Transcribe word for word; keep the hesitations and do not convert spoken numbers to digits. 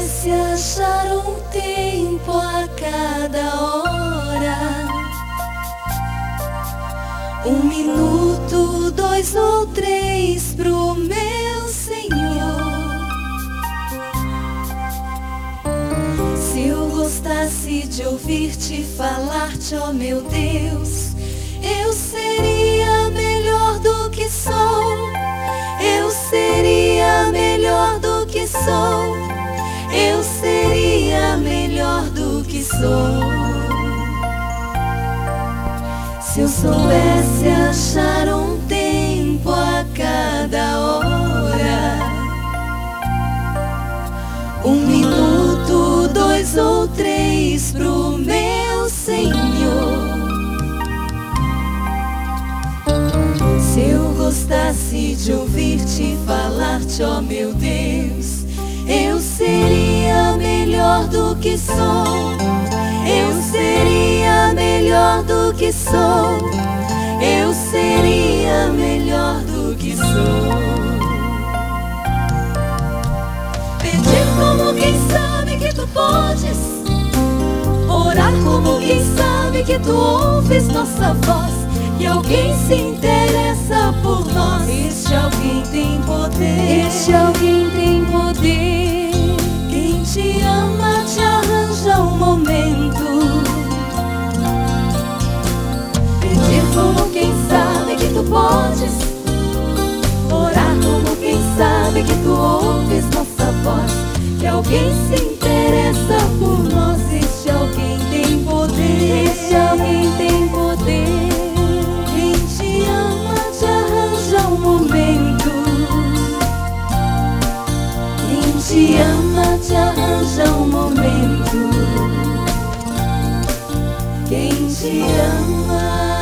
mas se achar um tempo a cada hora, um minuto, dois ou três pro meu Senhor. Se eu gostasse de ouvir-te falar-te, ó meu Deus, eu seria melhor do que sou. Eu seria melhor do que sou. Eu seria melhor do que sou. Se eu soubesse achar um tempo a cada hora, um minuto, dois ou três pro meu Senhor. Se eu gostasse de ouvir-te falar-te, ó meu Deus, eu seria melhor do que sou. Eu seria melhor do que sou. Eu seria melhor do que sou. Pedir como quem sabe que tu podes, orar como quem sabe que tu ouves nossa voz. E alguém se interessa por nós. Este alguém tem poder. Este alguém tem poder. Quem te ama te arranja um momento. Pedir como quem sabe que tu podes, orar como quem sabe que tu ouves nossa voz. Que alguém se interessa por nós. Este alguém tem poder. Este alguém tem poder. Te ama, te arranja um momento. Quem te ama